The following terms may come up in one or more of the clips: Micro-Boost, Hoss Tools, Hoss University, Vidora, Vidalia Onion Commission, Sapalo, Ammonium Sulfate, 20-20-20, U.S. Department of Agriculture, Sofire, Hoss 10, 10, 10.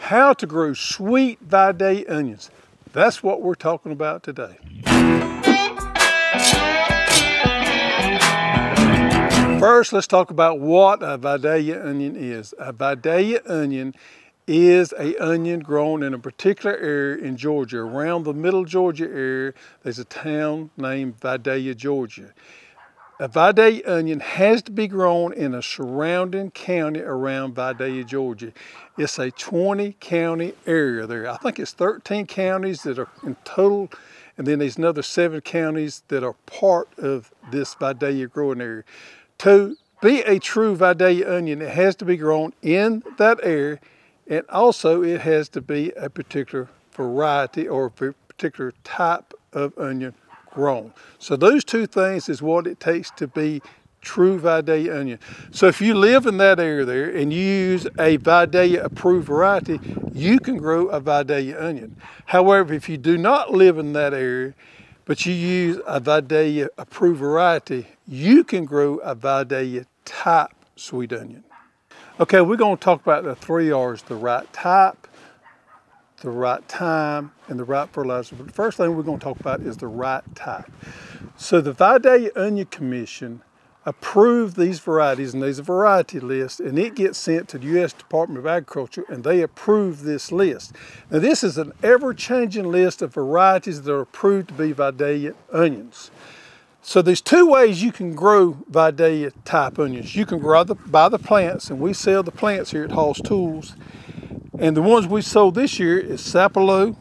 how to grow sweet Vidalia onions. That's what we're talking about today. First, let's talk about what a Vidalia onion is. A Vidalia onion is an onion grown in a particular area in Georgia. Around the middle Georgia area, there's a town named Vidalia, Georgia. A Vidalia onion has to be grown in a surrounding county around Vidalia, Georgia. It's a 20-county area there. I think it's 13 counties that are in total, and then there's another 7 counties that are part of this Vidalia growing area. To be a true Vidalia onion, it has to be grown in that area, and also it has to be a particular variety or a particular type of onion grown. So those two things is what it takes to be true Vidalia onion. So if you live in that area there and you use a Vidalia approved variety, you can grow a Vidalia onion. However, if you do not live in that area, but you use a Vidalia approved variety, you can grow a Vidalia type sweet onion. Okay, we're gonna talk about the 3 R's, the right type, the right time, and the right fertilizer. But the first thing we're gonna talk about is the right type. So the Vidalia Onion Commission approved these varieties, and there's a variety list, and it gets sent to the U.S. Department of Agriculture, and they approve this list. Now, this is an ever-changing list of varieties that are approved to be Vidalia onions. So there's 2 ways you can grow Vidalia type onions. You can grow by the plants, and we sell the plants here at Hoss Tools. And the ones we sold this year is Sapalo,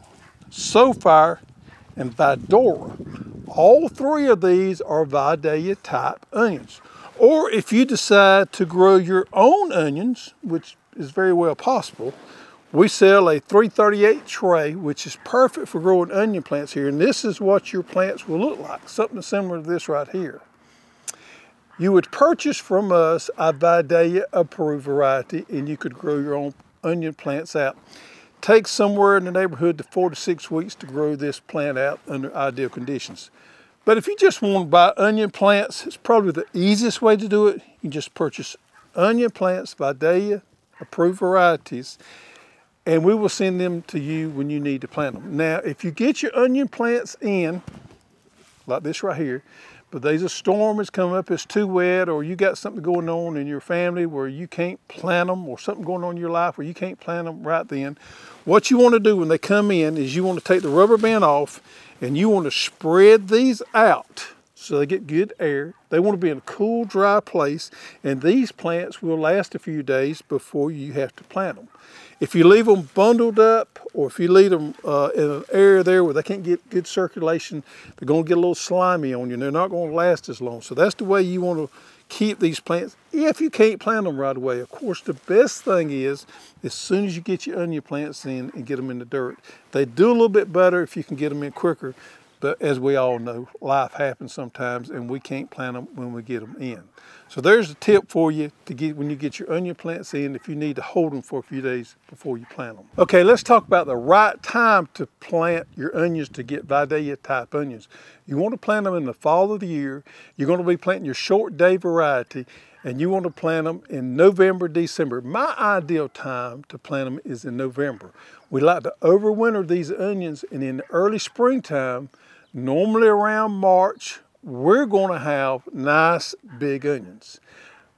Sofire, and Vidora. All 3 of these are Vidalia type onions. Or if you decide to grow your own onions, which is very well possible, we sell a 338 tray, which is perfect for growing onion plants here. And this is what your plants will look like, something similar to this right here. You would purchase from us a Vidalia approved variety, and you could grow your own onion plants out. Takes somewhere in the neighborhood to 4 to 6 weeks to grow this plant out under ideal conditions. But if you just want to buy onion plants, it's probably the easiest way to do it. You just purchase onion plants, Vidalia approved varieties, and we will send them to you when you need to plant them. Now, if you get your onion plants in, like this right here, but there's a storm that's coming up, it's too wet, or you got something going on in your family where you can't plant them, or something going on in your life where you can't plant them right then. What you want to do when they come in is you want to take the rubber band off and you want to spread these out so they get good air. They want to be in a cool, dry place, and these plants will last a few days before you have to plant them. If you leave them bundled up, or if you leave them in an area there where they can't get good circulation, they're going to get a little slimy on you, and they're not going to last as long. So that's the way you want to keep these plants if you can't plant them right away. Of course, the best thing is as soon as you get your onion plants in and get them in the dirt. They do a little bit better if you can get them in quicker, but as we all know, life happens sometimes, and we can't plant them when we get them in. So there's a tip for you to get when you get your onion plants in, if you need to hold them for a few days before you plant them. Okay, let's talk about the right time to plant your onions to get Vidalia type onions. You want to plant them in the fall of the year. You're going to be planting your short day variety, and you want to plant them in November, December. My ideal time to plant them is in November. We like to overwinter these onions, and in the early springtime, normally around March, we're going to have nice big onions.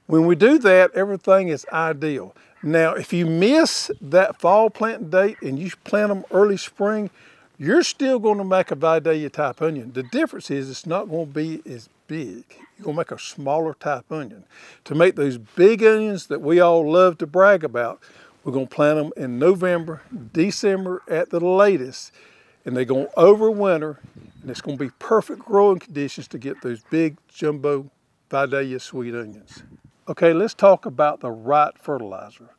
When we do that, everything is ideal. Now, if you miss that fall planting date and you plant them early spring, you're still going to make a Vidalia type onion. The difference is it's not going to be as big. You're going to make a smaller type onion. To make those big onions that we all love to brag about, we're going to plant them in November, December at the latest, and they're going to overwinter, and it's going to be perfect growing conditions to get those big jumbo Vidalia sweet onions. Okay, let's talk about the right fertilizer.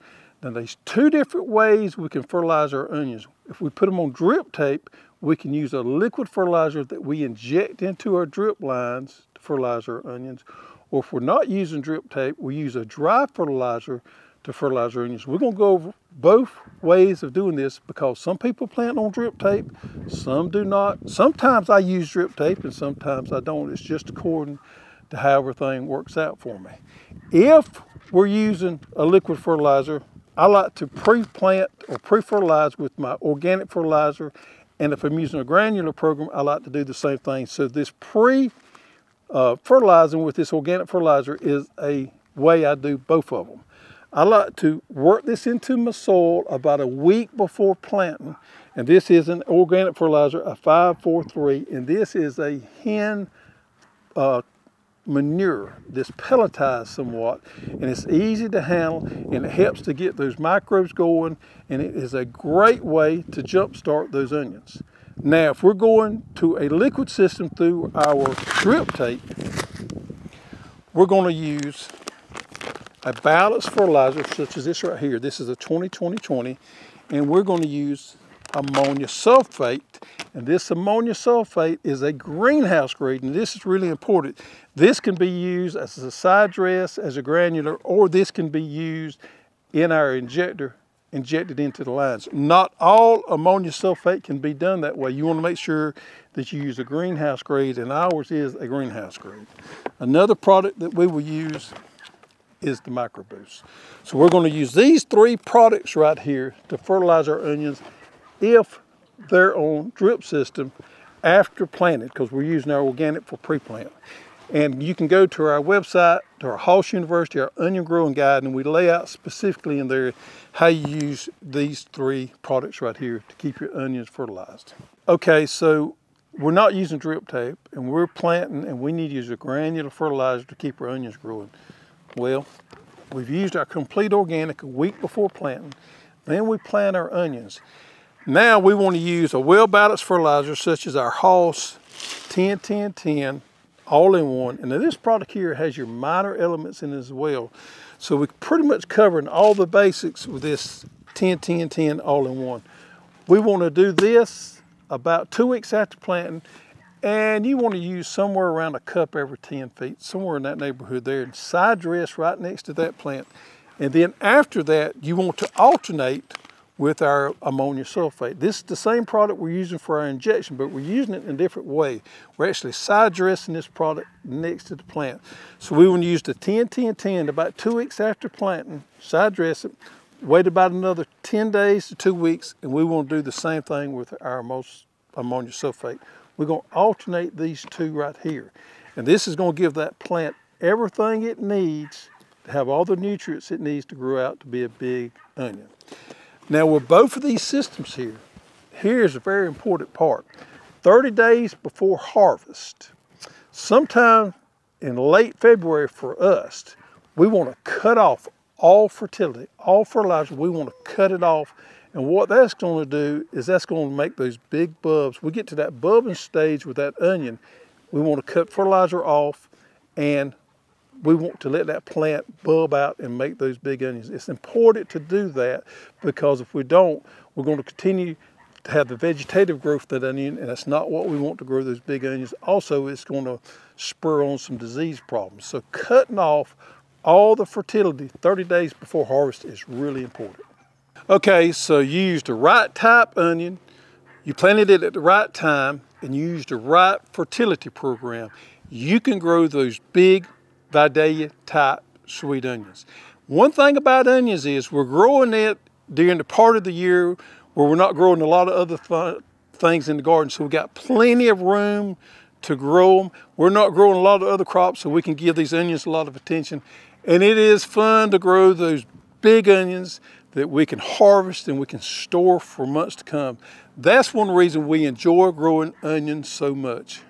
Now, there's 2 different ways we can fertilize our onions. If we put them on drip tape, we can use a liquid fertilizer that we inject into our drip lines to fertilize our onions. Or if we're not using drip tape, we use a dry fertilizer to fertilize our onions. We're gonna go over both ways of doing this because some people plant on drip tape, some do not. Sometimes I use drip tape and sometimes I don't. It's just according to how everything works out for me. If we're using a liquid fertilizer, I like to pre-plant or pre-fertilize with my organic fertilizer, and if I'm using a granular program, I like to do the same thing. So this pre-fertilizing with this organic fertilizer is a way I do both of them. I like to work this into my soil about a week before planting, and this is an organic fertilizer, a 5-4-3, and this is a hen manure that's pelletized somewhat, and it's easy to handle, and it helps to get those microbes going, and it is a great way to jumpstart those onions. Now, if we're going to a liquid system through our drip tape, we're going to use a balanced fertilizer such as this right here. This is a 20-20-20, and we're going to use ammonium sulfate, and this ammonium sulfate is a greenhouse grade, and this is really important. This can be used as a side dress, as a granular, or this can be used in our injector, injected into the lines. Not all ammonium sulfate can be done that way. You want to make sure that you use a greenhouse grade, and ours is a greenhouse grade. Another product that we will use is the Micro-Boost. So we're going to use these three products right here to fertilize our onions if they're on drip system after planted, because we're using our organic for pre-plant. And you can go to our website, to our Hoss University, our onion growing guide, and we lay out specifically in there how you use these three products right here to keep your onions fertilized. Okay, so we're not using drip tape, and we're planting, and we need to use a granular fertilizer to keep our onions growing. Well, we've used our complete organic a week before planting, then we plant our onions. Now we want to use a well-balanced fertilizer such as our Hoss 10, 10, 10, all-in-one. And now this product here has your minor elements in it as well. So we're pretty much covering all the basics with this 10, 10, 10, all-in-one. We want to do this about 2 weeks after planting, and you want to use somewhere around a cup every 10 feet, somewhere in that neighborhood there, and side dress right next to that plant. And then after that, you want to alternate with our ammonium sulfate. This is the same product we're using for our injection, but we're using it in a different way. We're actually side dressing this product next to the plant. So we want to use the 10-10-10 about 2 weeks after planting, side dress it, wait about another 10 days to 2 weeks, and we want to do the same thing with our ammonium sulfate. We're going to alternate these two right here. And this is going to give that plant everything it needs to have all the nutrients it needs to grow out to be a big onion. Now with both of these systems here, here's a very important part. 30 days before harvest, sometime in late February for us, we want to cut off all fertility, all fertilizer, we want to cut it off. And what that's going to do is that's going to make those big bulbs. We get to that bulbing stage with that onion, we want to cut fertilizer off, and we want to let that plant bulb out and make those big onions. It's important to do that, because if we don't, we're going to continue to have the vegetative growth of that onion, and that's not what we want to grow those big onions. Also, it's going to spur on some disease problems. So cutting off all the fertility 30 days before harvest is really important. Okay, so you used the right type onion, you planted it at the right time, and you used the right fertility program. You can grow those big Vidalia type sweet onions. One thing about onions is we're growing it during the part of the year where we're not growing a lot of other things in the garden, so we've got plenty of room to grow them. We're not growing a lot of other crops, so we can give these onions a lot of attention. And it is fun to grow those big onions that we can harvest and we can store for months to come. That's one reason we enjoy growing onions so much.